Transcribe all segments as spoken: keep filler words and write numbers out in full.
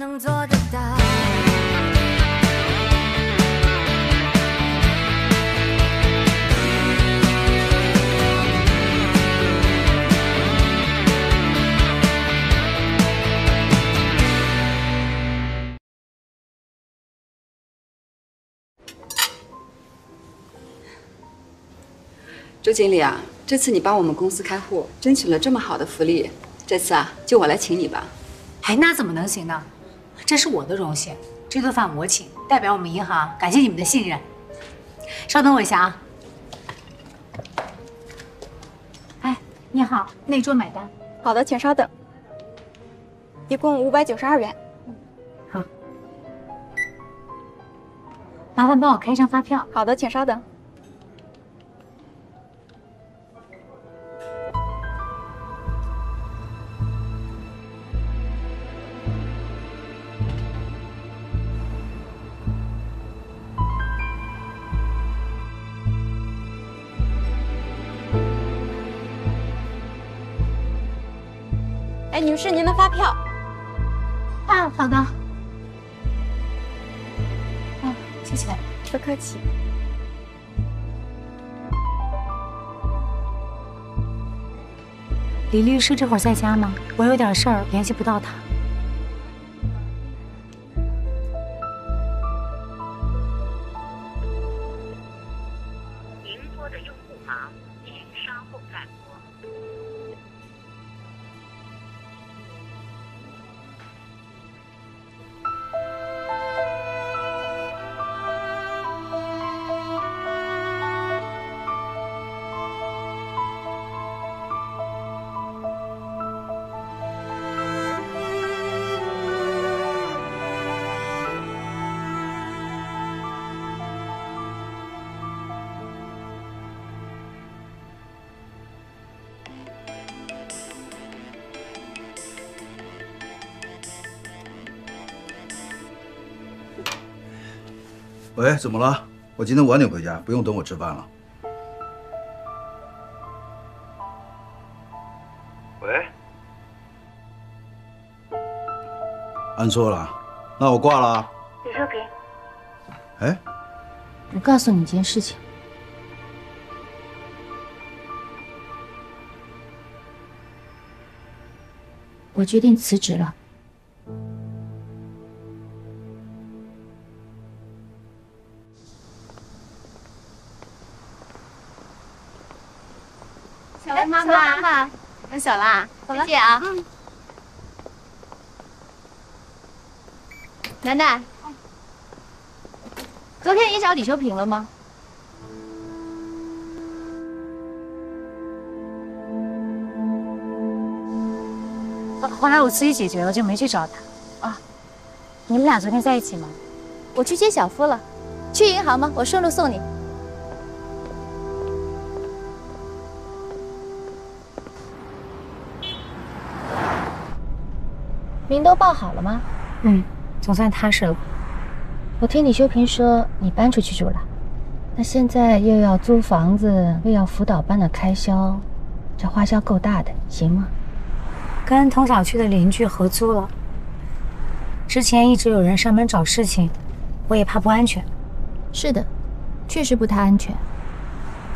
能做得到。周经理啊，这次你帮我们公司开户，争取了这么好的福利，这次啊，就我来请你吧。哎，那怎么能行呢？这是我的荣幸，这顿饭我请，代表我们银行感谢你们的信任。稍等我一下啊。哎，你好，那桌买单。好的，请稍等。一共五百九十二元。嗯，好。麻烦帮我开一张发票。好的，请稍等。 女士，您的发票。啊，好的。啊，谢谢，不客气。李律师这会儿在家吗？我有点事儿，联系不到他。您拨的用户忙，请稍后再拨。 喂，怎么了？我今天晚点回家，不用等我吃饭了。喂，按错了，那我挂了。你说给。哎，我告诉你一件事情。我决定辞职了。 妈妈，我走啦，再见啊！嗯，楠楠，昨天你找李修平了吗？后来我自己解决了，就没去找他。啊，你们俩昨天在一起吗？我去接小夫了，去银行吗？我顺路送你。 名都报好了吗？嗯，总算踏实了。我听李修平说你搬出去住了，那现在又要租房子，又要辅导班的开销，这花销够大的，行吗？跟同小区的邻居合租了。之前一直有人上门找事情，我也怕不安全。是的，确实不太安全。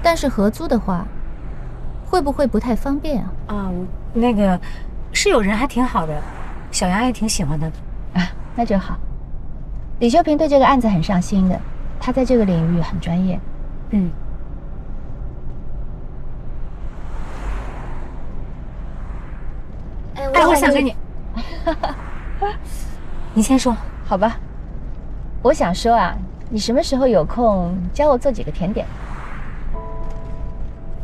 但是合租的话，会不会不太方便啊？啊，那个是有人还挺好的。 小杨也挺喜欢他的啊，那就好。李修平对这个案子很上心的，他在这个领域很专业。嗯。哎，我想跟你，你先说，好吧？我想说啊，你什么时候有空教我做几个甜点？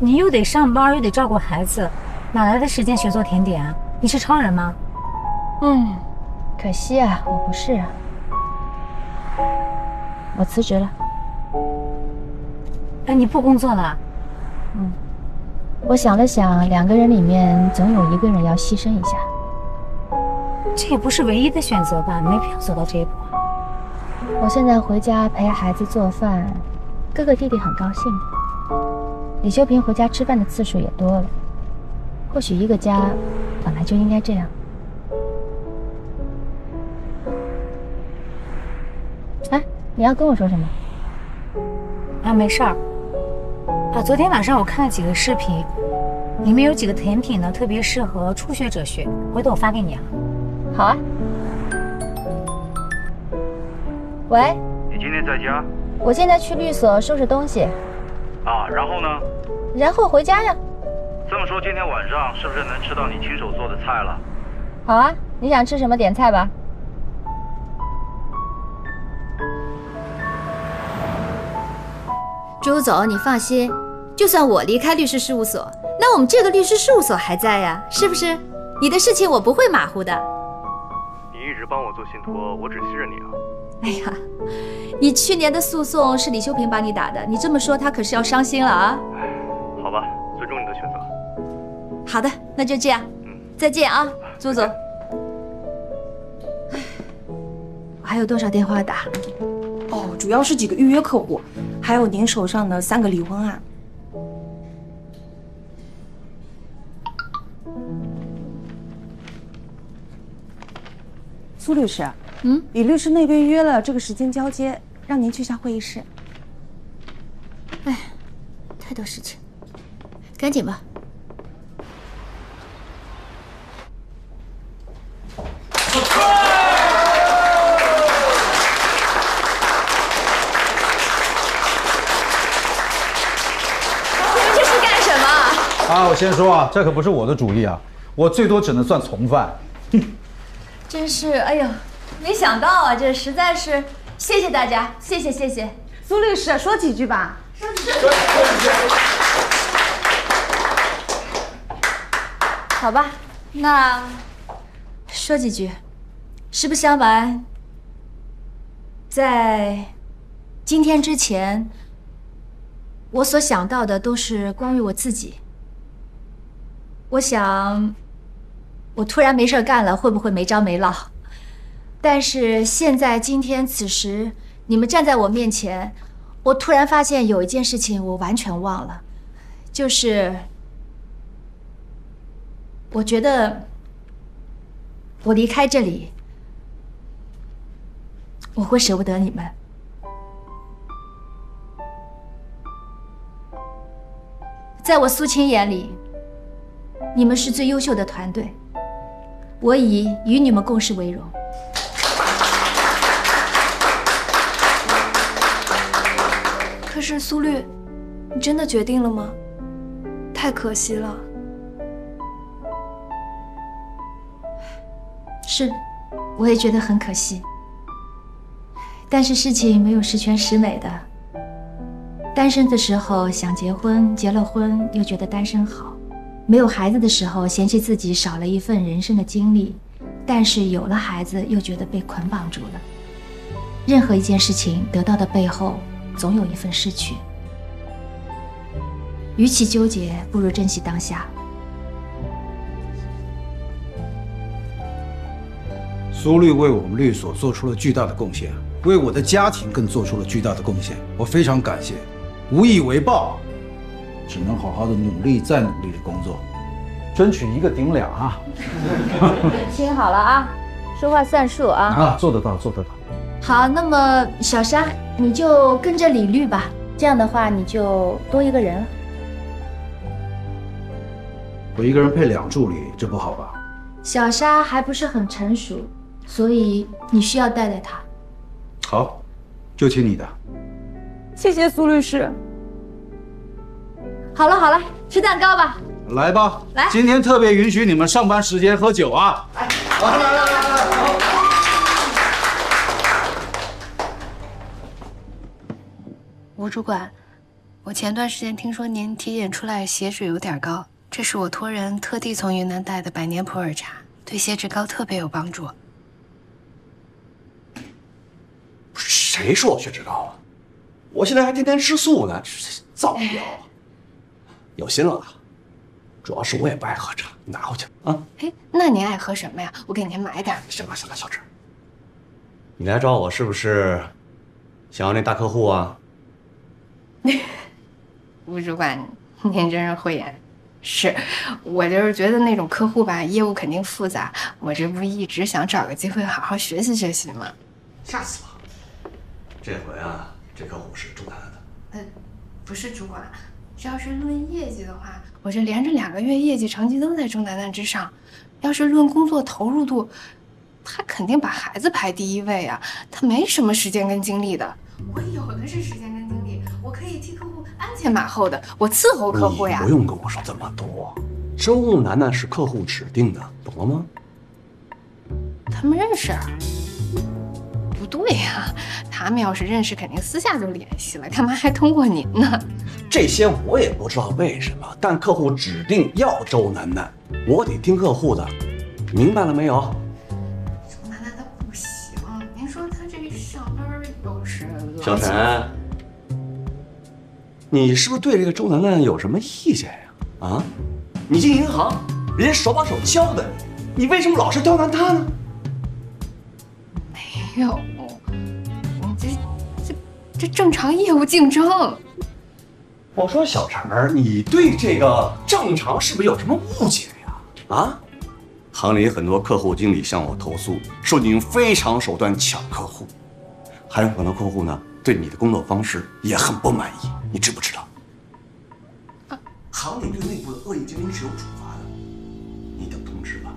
你又得上班，又得照顾孩子，哪来的时间学做甜点啊？你是超人吗？ 嗯，可惜啊，我不是啊，我辞职了。哎，你不工作了？嗯，我想了想，两个人里面总有一个人要牺牲一下，这也不是唯一的选择吧？没必要走到这一步。我现在回家陪孩子做饭，哥哥弟弟很高兴。李修平回家吃饭的次数也多了，或许一个家本来就应该这样。你要跟我说什么？啊，没事儿。啊，昨天晚上我看了几个视频，里面有几个甜品呢，特别适合初学者学。回头我发给你啊。好啊。喂。你今天在家？我现在去律所收拾东西。啊，然后呢？然后回家呀。这么说，今天晚上是不是能吃到你亲手做的菜了？好啊，你想吃什么点菜吧。 朱总，你放心，就算我离开律师事务所，那我们这个律师事务所还在呀，是不是？你的事情我不会马虎的。你一直帮我做信托，我只信任你啊。哎呀，你去年的诉讼是李修平帮你打的，你这么说他可是要伤心了啊。好吧，尊重你的选择。好的，那就这样。嗯，再见啊，朱总。哎，我还有多少电话打？哦，主要是几个预约客户。 还有您手上的三个离婚案。苏律师，嗯，李律师那边约了这个时间交接，让您去下会议室。哎，太多事情，赶紧吧。啊 啊，我先说啊，这可不是我的主意啊，我最多只能算从犯。哼，真是，哎呦，没想到啊，这实在是，谢谢大家，谢谢谢谢。苏律师说几句吧。说几句。好吧，那说几句。实不相瞒，在今天之前，我所想到的都是关于我自己。 我想，我突然没事干了，会不会没着没落？但是现在今天此时，你们站在我面前，我突然发现有一件事情我完全忘了，就是我觉得我离开这里，我会舍不得你们。在我苏青眼里。 你们是最优秀的团队，我以与你们共事为荣。可是苏律，你真的决定了吗？太可惜了。是，我也觉得很可惜。但是事情没有十全十美的。单身的时候想结婚，结了婚又觉得单身好。 没有孩子的时候，嫌弃自己少了一份人生的经历；但是有了孩子，又觉得被捆绑住了。任何一件事情得到的背后，总有一份失去。与其纠结，不如珍惜当下。苏律为我们律所做出了巨大的贡献，为我的家庭更做出了巨大的贡献，我非常感谢，无以为报。 只能好好的努力，再努力的工作，争取一个顶俩啊！听好了啊，说话算数啊！啊，做得到，做得到。好，那么小沙，你就跟着李律吧，这样的话你就多一个人了。我一个人配两助理，这不好吧？小沙还不是很成熟，所以你需要带带他。好，就听你的。谢谢苏律师。 好了好了，吃蛋糕吧。来吧，来，今天特别允许你们上班时间喝酒啊！来，来来来来来，好。吴主管，我前段时间听说您体检出来血脂有点高，这是我托人特地从云南带的百年普洱茶，对血脂高特别有帮助。不是谁说我血脂高啊？我现在还天天吃素呢，造谣！哎 有心了，主要是我也不爱喝茶，你拿回去啊。哎，那您爱喝什么呀？我给您买点。行了行了，小志，你来找我是不是想要那大客户啊？吴主管，您真是慧眼。是，我就是觉得那种客户吧，业务肯定复杂，我这不一直想找个机会好好学习学习吗？吓死我！这回啊，这颗虎是种他的。嗯，不是主管，这要是论业绩的话，我这连着两个月业绩成绩都在钟楠楠之上。要是论工作投入度，他肯定把孩子排第一位啊，他没什么时间跟精力的。我有的是时间跟精力，我可以替客户鞍前马后的，我伺候客户呀。不用跟我说这么多，钟楠楠是客户指定的，懂了吗？他们认识？不对呀、啊，他们要是认识，肯定私下就联系了，干嘛还通过您呢？这些我也不知道为什么，但客户指定要周楠楠，我得听客户的，明白了没有？周楠楠她不行，您说她这一上班有时……小陈，你是不是对这个周楠楠有什么意见呀？啊，你进银行，人家手把手教的你。 你为什么老是刁难他呢？没有，这这这正常业务竞争。我说小陈，你对这个正常是不是有什么误解呀？啊，行里很多客户经理向我投诉，说你用非常手段抢客户，还有很多客户呢对你的工作方式也很不满意，你知不知道？啊，行里对内部的恶意竞争是有处罚的，你等通知吧。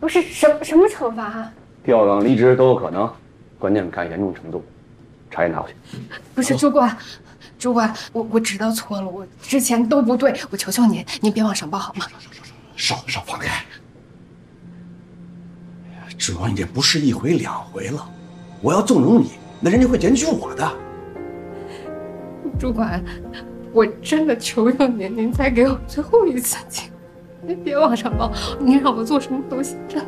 不是什么什么惩罚啊？调岗离职都有可能，关键看严重程度。茶叶拿过去。不是主管，主管，我我知道错了，我之前都不对，我求求您，您别往上报好吗？少少少放开！主管，你这不是一回两回了，我要纵容你，那人家会检举我的。主管，我真的求求您，您再给我最后一次机会。 您别往上报，您让我做什么都行。真的，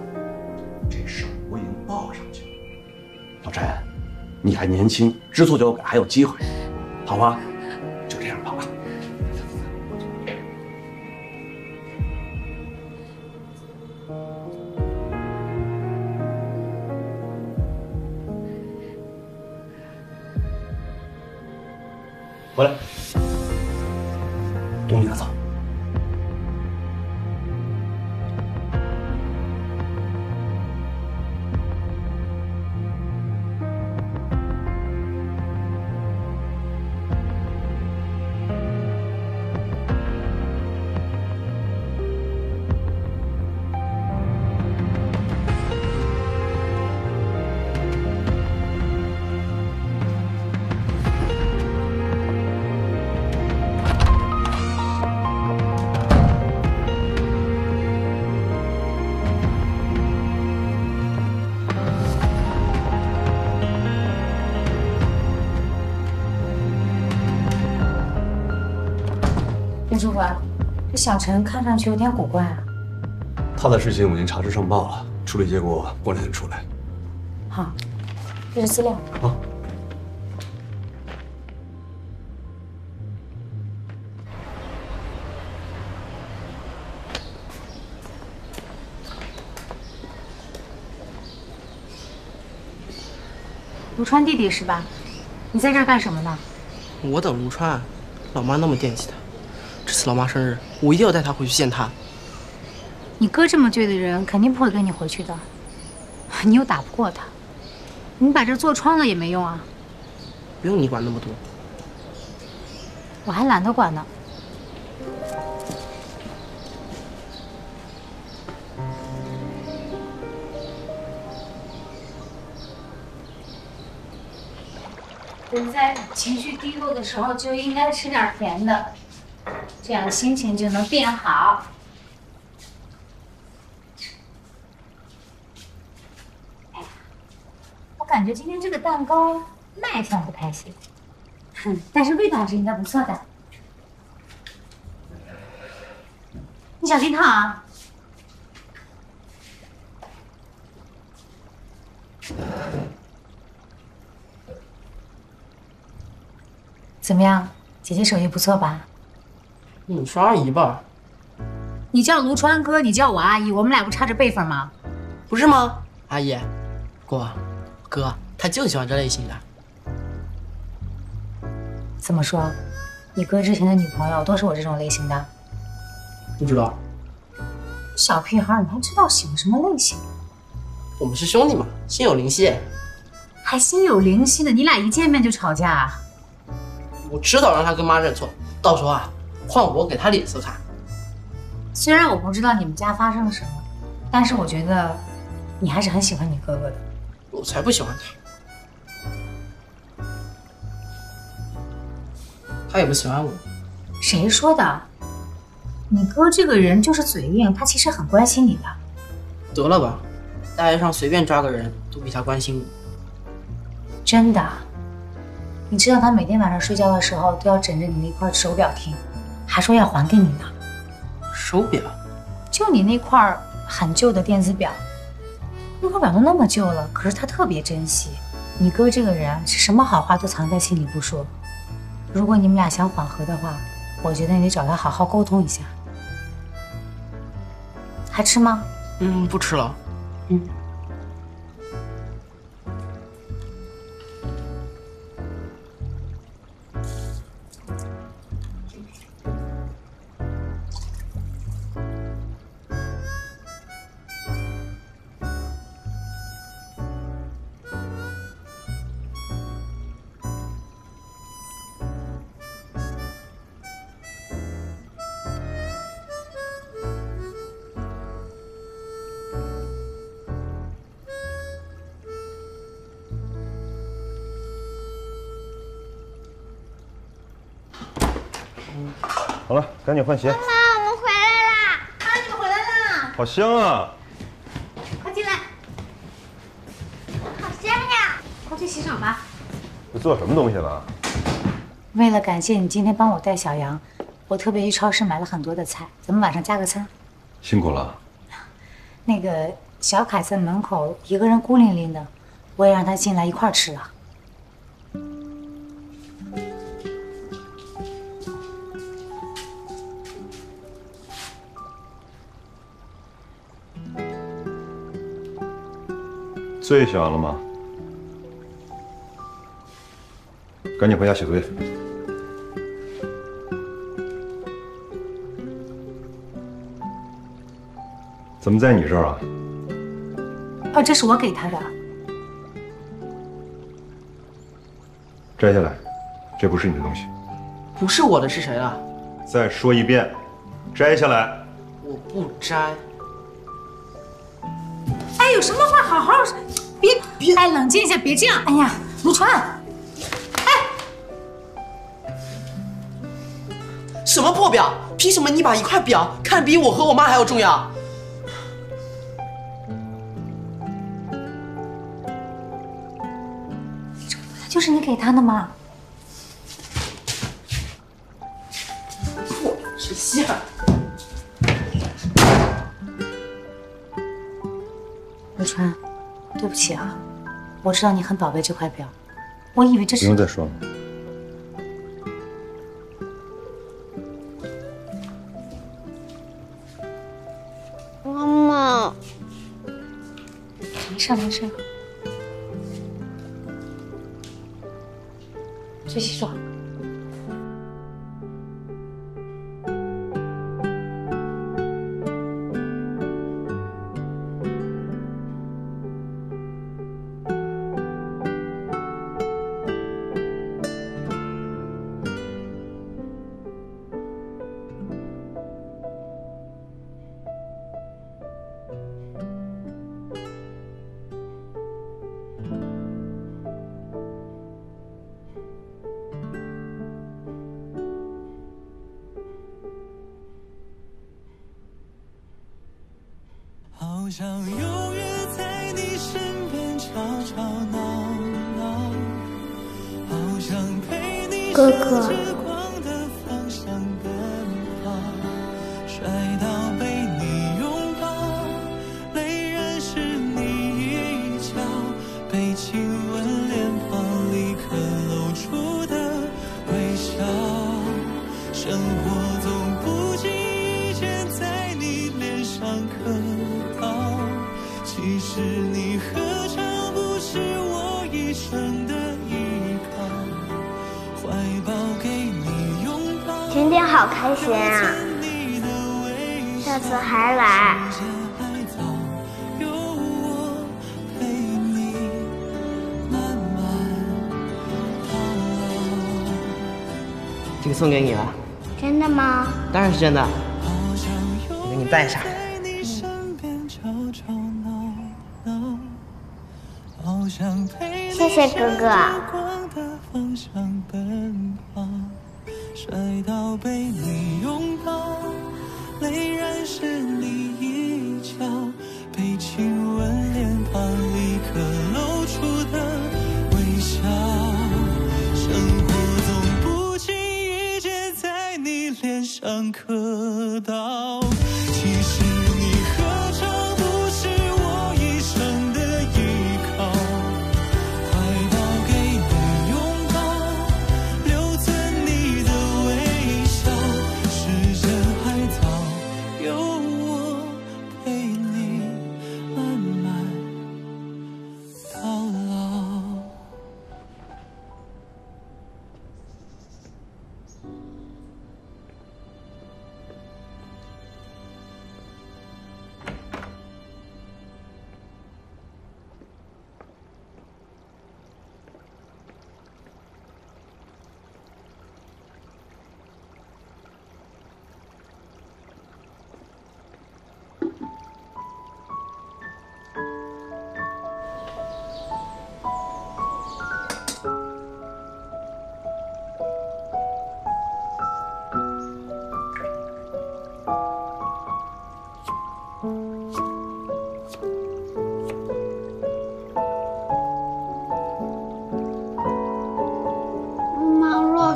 这事我已经报上去了。老陈，你还年轻，知错就改，还有机会，好吧？就这样吧啊。回来，东西拿走。 主管，这小陈看上去有点古怪啊。他的事情我已经查实上报了，处理结果过两天出来。好，这是资料。好。陆川弟弟是吧？你在这儿干什么呢？我等陆川，老妈那么惦记他。 这次老妈生日，我一定要带她回去见她。你哥这么倔的人，肯定不会跟你回去的。你又打不过他，你把这坐穿了也没用啊。不用你管那么多，我还懒得管呢。人在情绪低落的时候，就应该吃点甜的。 这样心情就能变好。哎，我感觉今天这个蛋糕卖相不太行，哼，但是味道是应该不错的。你小心烫啊！怎么样，姐姐手艺不错吧？ 你说阿姨吧，你叫卢川哥，你叫我阿姨，我们俩不差着辈分吗？不是吗？阿姨，过，哥他就喜欢这类型的。怎么说？你哥之前的女朋友都是我这种类型的？不知道。小屁孩，你还知道喜欢什么类型？我们是兄弟嘛，心有灵犀。还心有灵犀呢，你俩一见面就吵架啊？我知道让他跟妈认错，到时候啊，换我给他脸色看。虽然我不知道你们家发生了什么，但是我觉得你还是很喜欢你哥哥的。我才不喜欢他，他也不喜欢我。谁说的？你哥这个人就是嘴硬，他其实很关心你的。得了吧，大街上随便抓个人都比他关心我。真的？你知道他每天晚上睡觉的时候都要枕着你那块手表听，还说要还给你呢。手表？就你那块很旧的电子表，那块表都那么旧了，可是他特别珍惜。你哥这个人是什么好话都藏在心里不说。如果你们俩想缓和的话，我觉得你得找他好好沟通一下。还吃吗？嗯，不吃了。嗯。好了，赶紧换鞋。妈妈，我们回来啦！啊，你们回来啦！好香啊！快进来。好香呀！快去洗手吧。这做什么东西了？为了感谢你今天帮我带小杨，我特别去超市买了很多的菜，咱们晚上加个餐。辛苦了。那个小凯在门口一个人孤零零的，我也让他进来一块儿吃了。 最小了吗？赶紧回家写作业。怎么在你这儿啊？哦，这是我给他的。摘下来，这不是你的东西。不是我的是谁啊？再说一遍，摘下来。我不摘。哎，有什么话好好说。 别别！哎，冷静一下，别这样！哎呀，卢川，哎，什么破表？凭什么你把一块表看比我和我妈还要重要？这不就是你给他的吗？破纸屑。 陆川，对不起啊，我知道你很宝贝这块表，我以为这是……不用再说了。妈妈，没事没事，去洗手。 好想永远在你身边，吵吵闹闹。好想陪你哥哥。摔倒被你拥抱，泪染湿你衣角，被亲吻脸庞立刻露出的微笑。生活总不经意间在你脸上刻。 其实你何尝不是我一生的依靠？怀抱给你拥抱。甜甜好开心啊！下次还来。有我陪你慢慢这个送给你了。真的吗？当然是真的。我给你戴上。嗯、谢谢哥哥。 被亲吻，脸庞立刻露出的微笑。生活总不经意间在你脸上刻刀。其实你何尝不是我一生的依靠？快到给你拥抱，留存你的微笑。试着海草，有我陪你。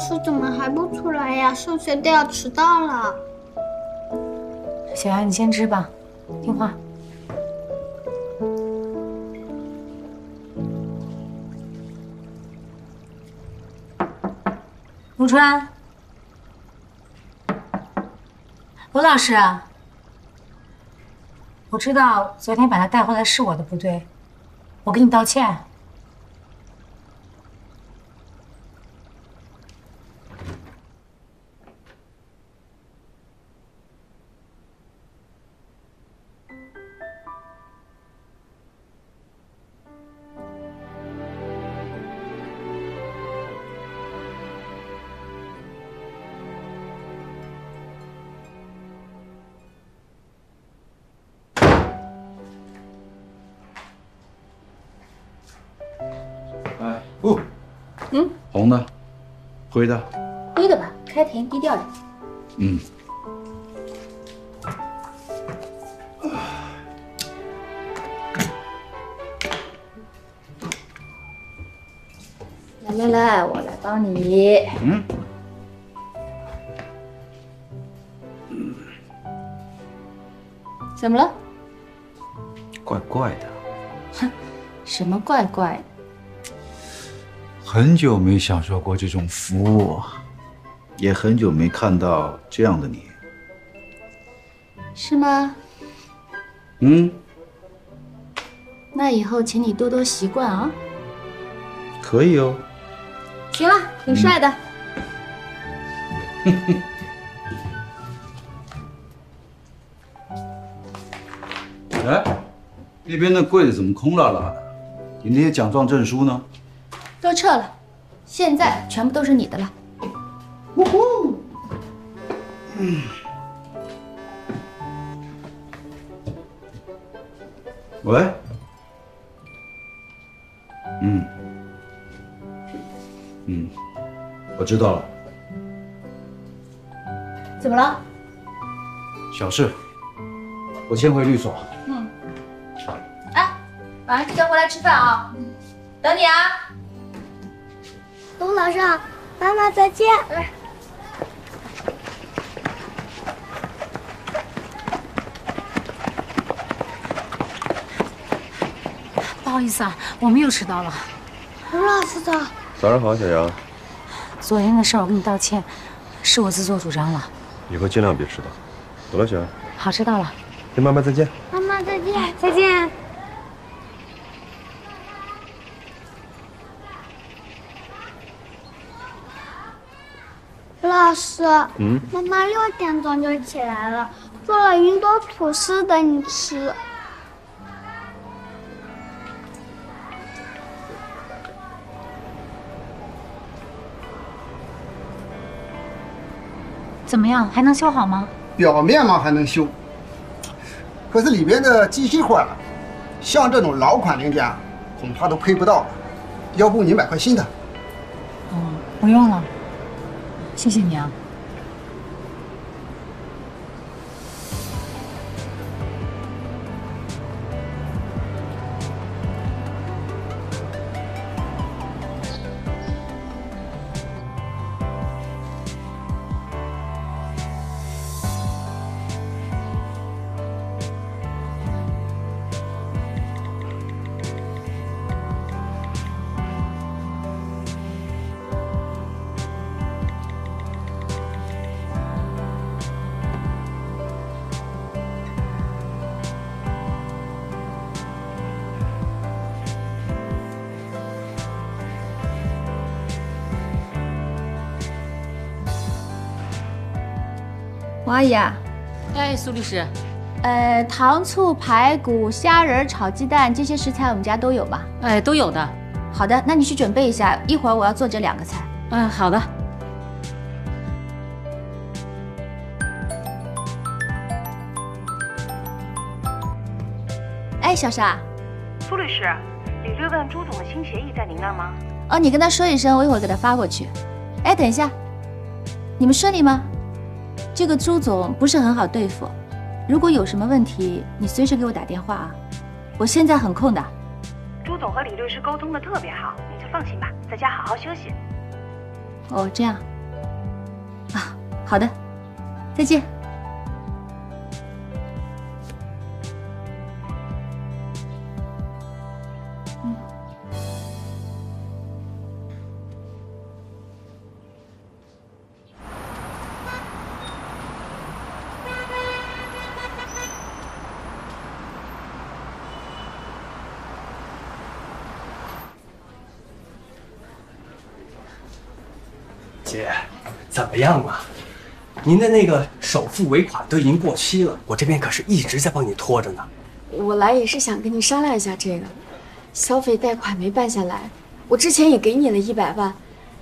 叔怎么还不出来呀？上学都要迟到了。小杨，你先吃吧，听话。陆川，罗老师，我知道昨天把他带回来是我的不对，我给你道歉。 哦，嗯，红的，灰的，灰的吧，开庭低调点。嗯。来来来，我来帮你。嗯。怎么了？怪怪的。哼，什么怪怪的？ 很久没享受过这种服务，也很久没看到这样的你，是吗？嗯，那以后请你多多习惯啊。可以哦。行了，挺帅的。嗯哎，那边的柜子怎么空落落的？你那些奖状证书呢？ 都撤了，现在全部都是你的了。呜呼！嗯，喂，嗯，嗯，我知道了。怎么了？小事，我先回律所。嗯。哎，晚上记得回来吃饭啊，等你啊。 卢老师，妈妈再见。不好意思啊，我们又迟到了。卢老师早。早上好，小杨。昨天的事我跟你道歉，是我自作主张了。以后尽量别迟到。走了，小杨。好，知道了。跟妈妈再见。妈妈再见，再见。 老师，嗯，妈妈六点钟就起来了，做了云朵吐司等你吃。怎么样，还能修好吗？表面嘛还能修，可是里边的机芯坏了，像这种老款零件恐怕都配不到了。要不你买块新的？哦，不用了，谢谢你啊。 王阿姨啊，哎，苏律师，呃，糖醋排骨、虾仁炒鸡蛋这些食材我们家都有吧？哎，都有的。好的，那你去准备一下，一会儿我要做这两个菜。嗯，好的。哎，小沙，苏律师，李律问朱总的新协议在您那儿吗？哦，你跟他说一声，我一会儿给他发过去。哎，等一下，你们顺利吗？ 这个朱总不是很好对付，如果有什么问题，你随时给我打电话啊，我现在很空的。朱总和李律师沟通的特别好，你就放心吧，在家好好休息。哦，这样啊，好的，再见。嗯。姐，怎么样嘛？您的那个首付尾款都已经过期了，我这边可是一直在帮你拖着呢。我来也是想跟你商量一下这个，消费贷款没办下来，我之前也给你了一百万，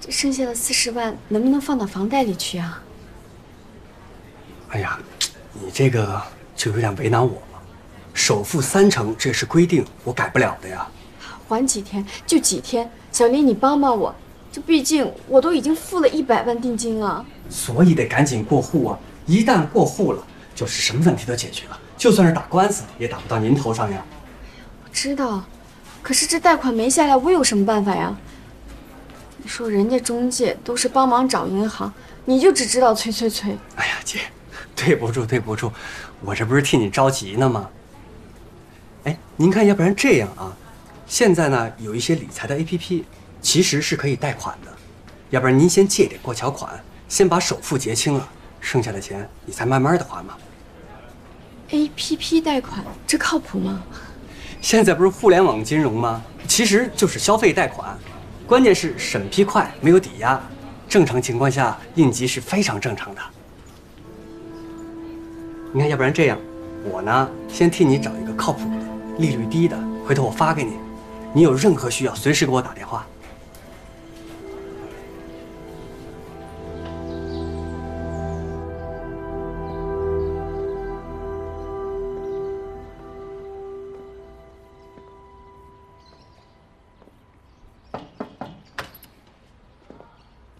这剩下的四十万能不能放到房贷里去啊？哎呀，你这个就有点为难我了。首付三成这是规定，我改不了的呀。还几天就几天，小林，你帮帮我。 这毕竟我都已经付了一百万定金了，所以得赶紧过户啊！一旦过户了，就是什么问题都解决了，就算是打官司也打不到您头上呀。我知道，可是这贷款没下来，我有什么办法呀？你说人家中介都是帮忙找银行，你就只知道催催催。哎呀，姐，对不住对不住，我这不是替你着急呢吗？哎，您看，要不然这样啊，现在呢有一些理财的 A P P。 其实是可以贷款的，要不然您先借点过桥款，先把首付结清了，剩下的钱你再慢慢的还嘛。A P P 贷款这靠谱吗？现在不是互联网金融吗？其实就是消费贷款，关键是审批快，没有抵押，正常情况下应急是非常正常的。你看，要不然这样，我呢先替你找一个靠谱的、利率低的，回头我发给你，你有任何需要随时给我打电话。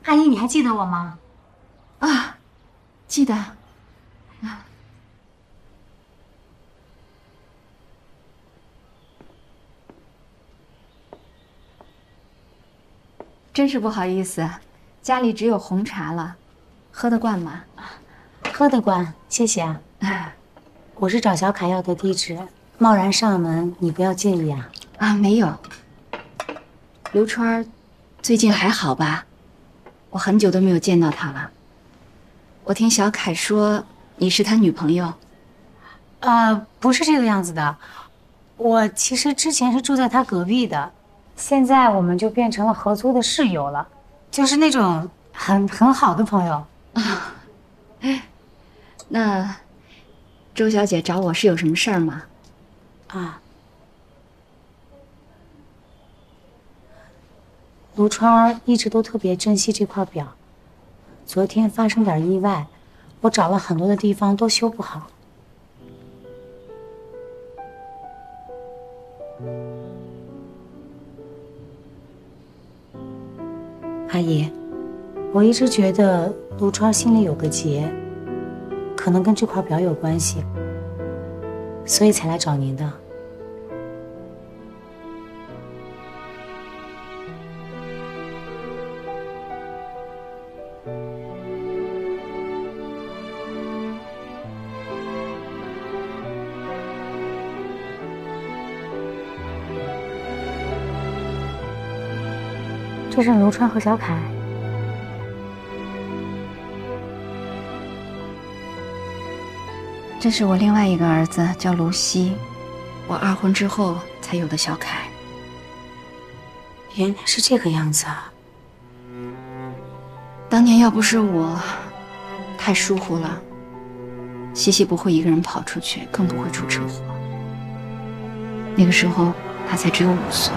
阿姨，你还记得我吗？啊，记得。啊，真是不好意思，家里只有红茶了，喝得惯吗？喝得惯，谢谢啊。啊我是找小凯要的地址，贸然上门，你不要介意啊。啊，没有。刘川，最近还好吧？ 我很久都没有见到他了。我听小凯说你是他女朋友，呃，不是这个样子的。我其实之前是住在他隔壁的，现在我们就变成了合租的室友了，就是那种很很好的朋友。啊，那周小姐找我是有什么事儿吗？啊，卢川一直都特别珍惜这块表。 昨天发生点意外，我找了很多的地方都修不好。阿姨，我一直觉得卢超心里有个结，可能跟这块表有关系，所以才来找您的。 这是卢川和小凯。这是我另外一个儿子，叫卢西，我二婚之后才有的小凯。原来是这个样子啊！当年要不是我太疏忽了，西西不会一个人跑出去，更不会出车祸。那个时候他才只有五岁。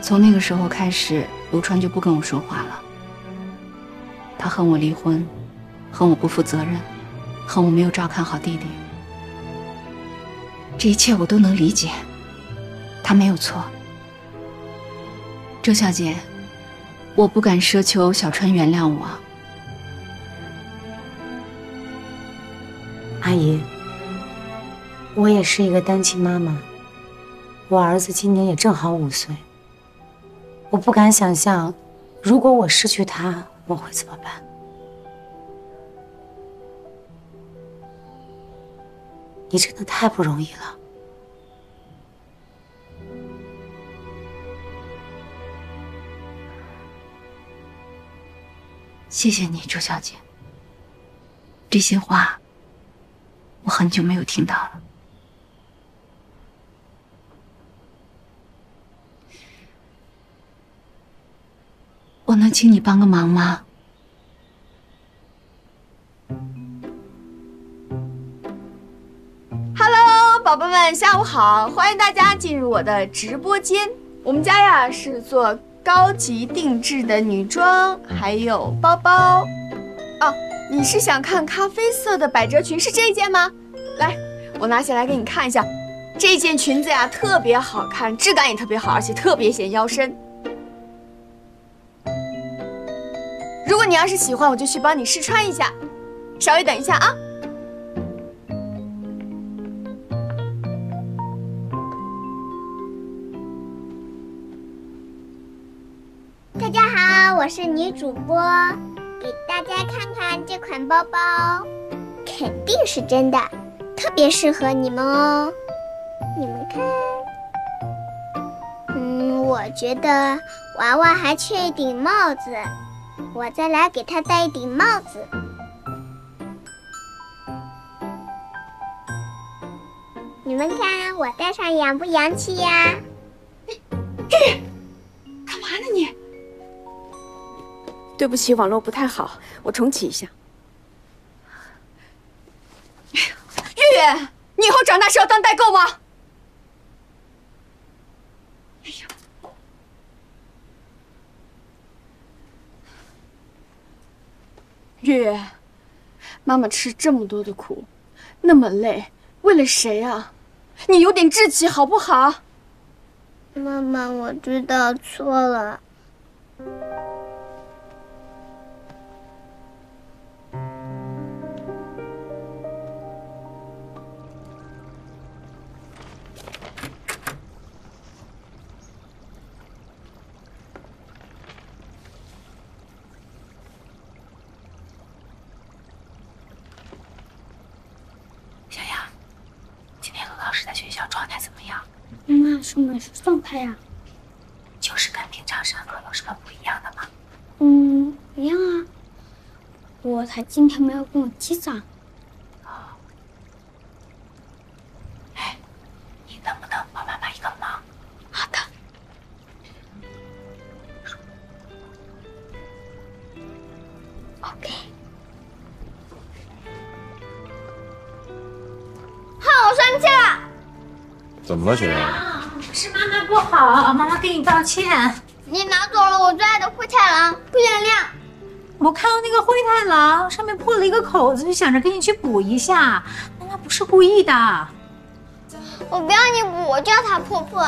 从那个时候开始，卢川就不跟我说话了。他恨我离婚，恨我不负责任，恨我没有照看好弟弟。这一切我都能理解，他没有错。周小姐，我不敢奢求小川原谅我。阿姨，我也是一个单亲妈妈，我儿子今年也正好五岁。 我不敢想象，如果我失去他，我会怎么办？你真的太不容易了。谢谢你，周小姐。这些话，我很久没有听到了。 我能请你帮个忙吗？哈喽，宝贝们，下午好！欢迎大家进入我的直播间。我们家呀是做高级定制的女装，还有包包。哦，你是想看咖啡色的百褶裙是这件吗？来，我拿下来给你看一下。这件裙子呀特别好看，质感也特别好，而且特别显腰身。 如果你要是喜欢，我就去帮你试穿一下。稍微等一下啊。大家好，我是女主播，给大家看看这款包包，肯定是真的，特别适合你们哦。你们看，嗯，我觉得娃娃还缺一顶帽子。 我再来给他戴一顶帽子。你们看，我戴上洋不洋气呀？你，干嘛呢你？对不起，网络不太好，我重启一下。月月，你以后长大是要当代购吗？哎呀！ 月月，妈妈吃这么多的苦，那么累，为了谁啊？你有点志气好不好？妈妈，我知道错了。状态怎么样？妈妈说美术状态呀，就是跟平常上课有什么不一样的吗？嗯，一样啊。我才今天没有跟我击掌。哦。哎，你能不能帮妈妈一个忙？好的。OK。哼，我生气了。怎么了，雪儿？ 是妈妈不好，妈妈给你道歉。你拿走了我最爱的灰太狼，不原谅。我看到那个灰太狼上面破了一个口子，就想着给你去补一下。妈妈不是故意的。我不要你补，我就要它破破，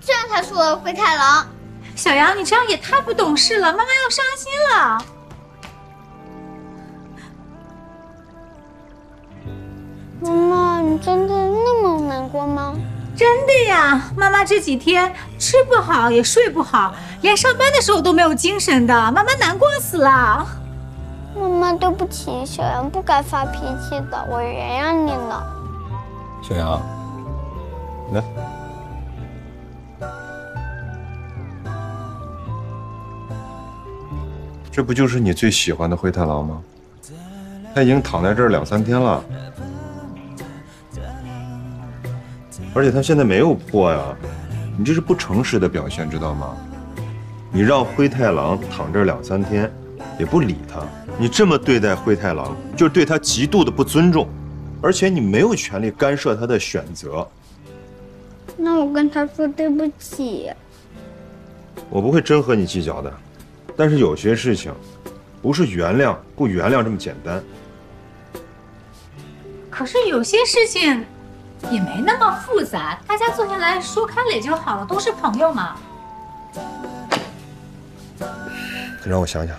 这样才是我的灰太狼。小杨，你这样也太不懂事了，妈妈要伤心了。妈妈，你真的那么难过吗？ 真的呀，妈妈这几天吃不好，也睡不好，连上班的时候都没有精神的，妈妈难过死了。妈妈，对不起，小杨不该发脾气的，我原谅你了。小杨，来，这不就是你最喜欢的灰太狼吗？他已经躺在这儿两三天了。 而且它现在没有破呀，你这是不诚实的表现，知道吗？你让灰太狼躺这两三天，也不理它，你这么对待灰太狼，就是对它极度的不尊重，而且你没有权利干涉它的选择。那我跟他说对不起。我不会真和你计较的，但是有些事情，不是原谅不原谅这么简单。可是有些事情。 也没那么复杂，大家坐下来说开了也就好了，都是朋友嘛。你让我想想，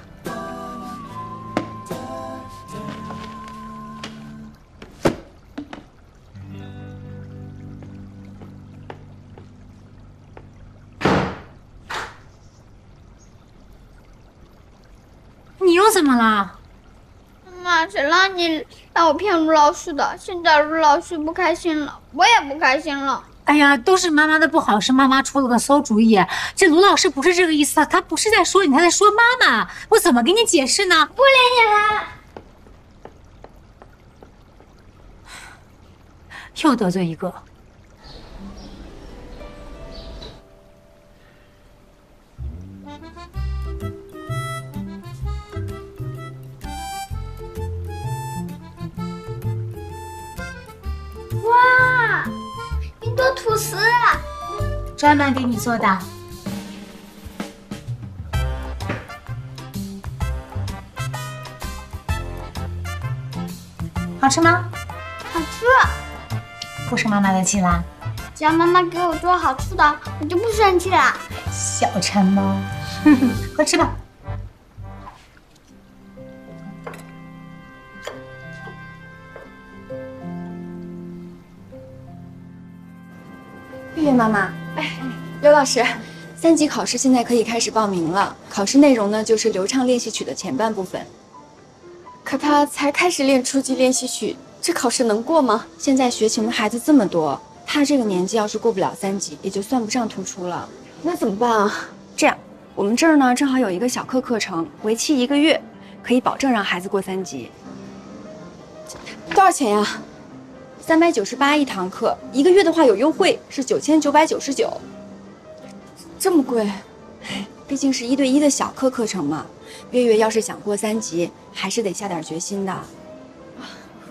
你又怎么了？ 妈，谁让你让我骗卢老师的？现在卢老师不开心了，我也不开心了。哎呀，都是妈妈的不好，是妈妈出了个馊主意。这卢老师不是这个意思，他不是在说你，他在说妈妈。我怎么给你解释呢？不理你了，又得罪一个。哇，一朵吐司，专门给你做的。好吃吗？好吃。不生妈妈的气啦？只要妈妈给我做好吃的，我就不生气了。小馋猫，哼哼，快吃吧。 对，妈妈，哎，刘老师，三级考试现在可以开始报名了。考试内容呢，就是流畅练习曲的前半部分。可他才开始练初级练习曲，这考试能过吗？现在学琴的孩子这么多，他这个年纪要是过不了三级，也就算不上突出了。那怎么办啊？这样，我们这儿呢正好有一个小课课程，为期一个月，可以保证让孩子过三级。多少钱呀？ 三百九十八一堂课，一个月的话有优惠，是九千九百九十九。这么贵，毕竟是一对一的小课课程嘛。月月要是想过三级，还是得下点决心的。啊，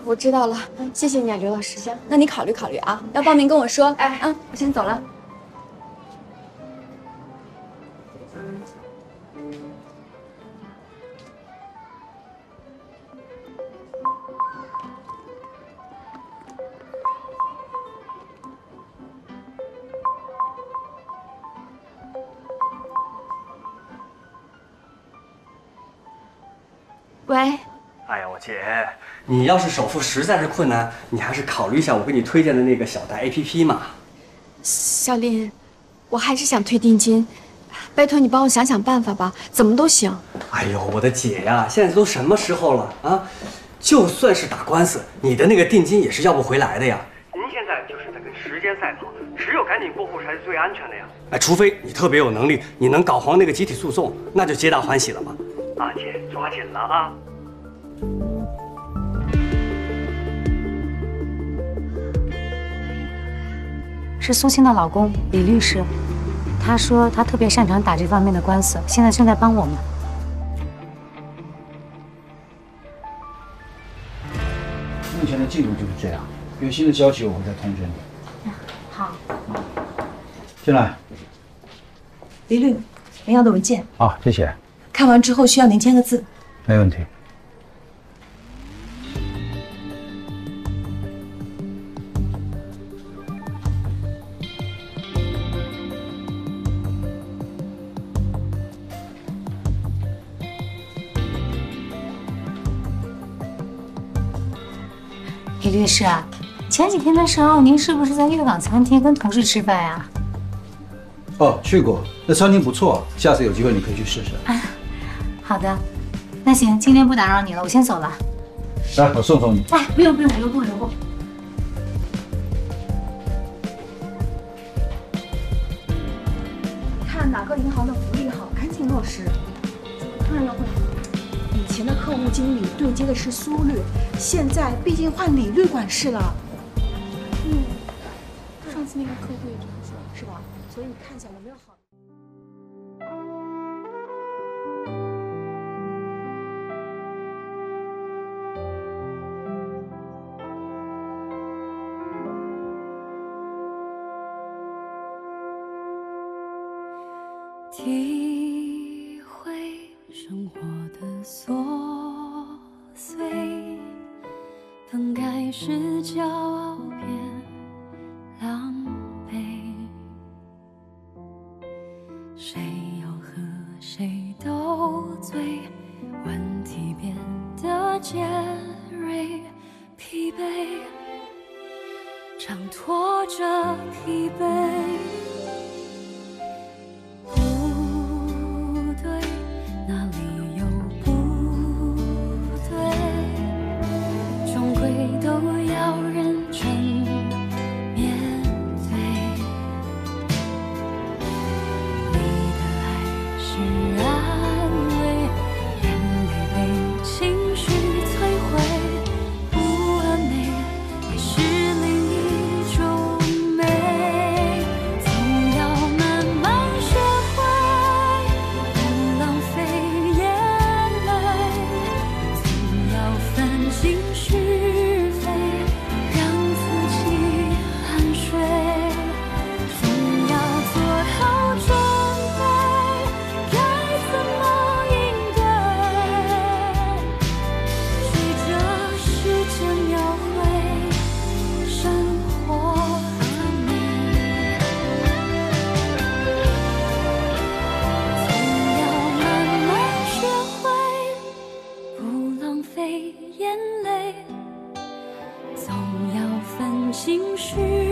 我知道了，谢谢你啊，刘老师。行，那你考虑考虑啊，要报名跟我说。哎，嗯，我先走了。喂，哎呀，我姐，你要是首付实在是困难，你还是考虑一下我给你推荐的那个小贷 A P P 嘛。小林，我还是想退定金，拜托你帮我想想办法吧，怎么都行。哎呦，我的姐呀，现在都什么时候了啊？就算是打官司，你的那个定金也是要不回来的呀。您现在就是在跟时时间赛跑，只有赶紧过户才是最安全的呀。哎，除非你特别有能力，你能搞黄那个集体诉讼，那就皆大欢喜了嘛。阿姐，抓紧了啊！ 是苏青的老公李律师，他说他特别擅长打这方面的官司，现在正在帮我们。目前的进度就是这样，有新的消息我会再通知你。好。进来。李律，您要的文件。啊，谢谢。看完之后需要您签个字。没问题。 李律师啊，前几天的时候，您是不是在粤港餐厅跟同事吃饭呀？哦，去过，那餐厅不错，下次有机会你可以去试试。啊、好的，那行，今天不打扰你了，我先走了。来，我送送你。哎，不用不用，留步留步。看哪个银行的福利好，赶紧落实。怎么突然要换？ 以前的客户经理对接的是苏律，现在毕竟换李律管事了。嗯，上次那个客户也这么说，是吧？所以你看一下有没有好。 情绪。